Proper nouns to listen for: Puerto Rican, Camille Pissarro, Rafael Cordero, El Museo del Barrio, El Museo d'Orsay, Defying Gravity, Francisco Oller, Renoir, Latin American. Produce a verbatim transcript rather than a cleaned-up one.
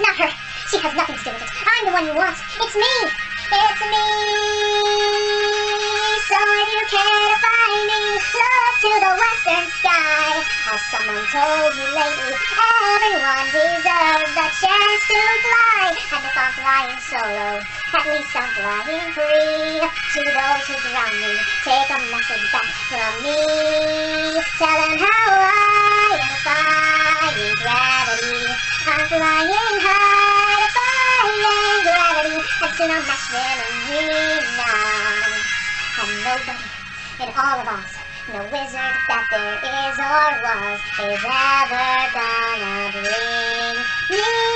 That's not her. She has nothing to do with it. I'm the one you want. It's me. It's me. So if you care to find me, look to the western sky. As someone told me lately, everyone deserves a chance to fly. And if I'm flying solo, at least I'm flying free. To those who ground me, take a message back from me. Tell them how I am defying gravity. I'm flying high, defying gravity. And soon I'll match them in renown. And nobody in all of us, no wizard that there is or was, is ever gonna bring me